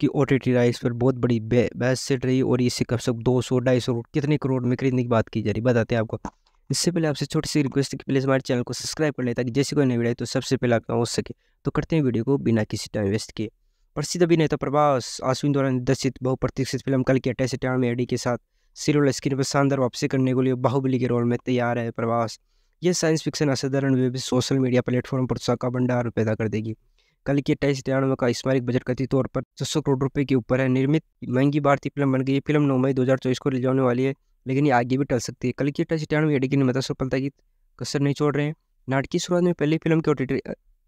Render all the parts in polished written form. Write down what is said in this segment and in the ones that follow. कि OTT rights पर बहुत बड़ी बहस चल रही और इससे कब तक 200-250 कितने करोड़ में खरीदने की बात की जा रही, बताते हैं आपको। इससे पहले आपसे छोटी सी रिक्वेस्ट है कि प्लीज़ हमारे चैनल को सब्सक्राइब कर लें ताकि जैसे कोई नई वीडियो तो सबसे पहले आपका हो सके। तो करते हैं वीडियो को बिना किसी टाइम वेस्ट किए। प्रसिद्ध अभिनेता प्रभास अश्विन द्वारा निर्देशित बहुप्रतीक्षित फिल्म कल्कि 2898 AD के साथ सिल्वर स्क्रीन पर शानदार वापसी करने के लिए बाहुबली के रोल में तैयार है प्रभास। यह साइंस फिक्शन असाधारण वेब सोशल मीडिया प्लेटफॉर्म पर उत्साह का भंडार पैदा कर देगी। कल्कि 2898 का स्मारक बजट कथित तौर पर 600 करोड़ रुपए के ऊपर है। निर्मित महंगी भारतीय फिल्म बन गई। ये फिल्म 9 मई 2024 को रिलीज होने वाली है, लेकिन ये आगे भी टल सकती है। कल्कि 2898 AD की निर्माता सफलता की कसर नहीं छोड़ रहे हैं। नाटकीय शुरुआत में पहली फिल्म के OTT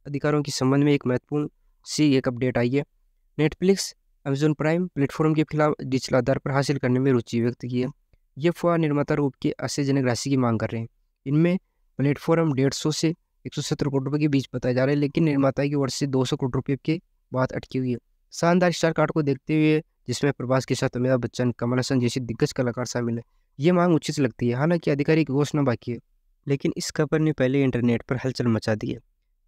अधिकारों के संबंध में एक महत्वपूर्ण सी एक अपडेट आई है। नेटफ्लिक्स अमेजॉन प्राइम प्लेटफॉर्म के खिलाफ डिजिटल आधार पर हासिल करने में रुचि व्यक्त की है। ये फुआ निर्माता रूप के आश्चर्यजनक राशि की मांग कर रहे हैं। इनमें प्लेटफॉर्म 150 से 170 करोड़ रुपये के बीच बताया जा रहा है, लेकिन निर्माता की ओर से 200 करोड़ रुपये के बात अटकी हुई है। शानदार स्टार कार्ड को देखते हुए जिसमें प्रभास के साथ अमिताभ बच्चन, कमल हासन जैसे दिग्गज कलाकार शामिल है, ये मांग उचित लगती है। हालांकि आधिकारिक घोषणा बाकी है, लेकिन इस खबर ने पहले इंटरनेट पर हलचल मचा दी है।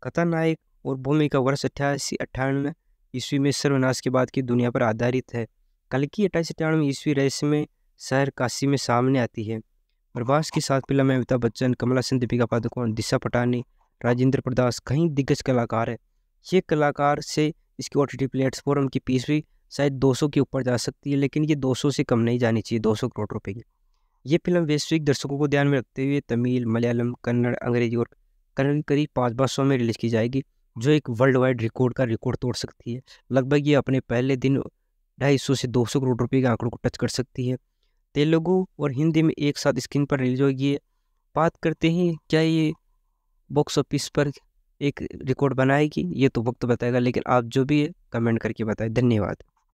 कथानायक और भूमिका वर्ष 8898 ईस्वी में सर्वनाश के बाद की दुनिया पर आधारित है। कल्कि 2898 ईस्वी रहस्य में शहर काशी में सामने आती है। प्रभास के साथ फिल्म में अमिताभ बच्चन, कमल हासन, दीपिका पादुकोण, दिशा पटानी, राजेंद्र प्रसाद कहीं दिग्गज कलाकार है। ये कलाकार से इसके OTT प्लेटफॉर्म की फीस भी शायद 200 के ऊपर जा सकती है, लेकिन ये 200 से कम नहीं जानी चाहिए, 200 करोड़ रुपए की। ये फिल्म वैश्विक दर्शकों को ध्यान में रखते हुए तमिल, मलयालम, कन्नड़, अंग्रेजी और कन्नड़ करीब 5 भाषाओं में रिलीज की जाएगी, जो एक वर्ल्ड वाइड रिकॉर्ड का रिकॉर्ड तोड़ सकती है। लगभग ये अपने पहले दिन 250 से 200 करोड़ रुपये के आंकड़ों को टच कर सकती है। तेलुगु और हिंदी में एक साथ स्क्रीन पर रिलीज होगी। बात करते हैं क्या ये बॉक्स ऑफिस पर एक रिकॉर्ड बनाएगी, ये तो वक्त बताएगा, लेकिन आप जो भी है कमेंट करके बताएं। धन्यवाद।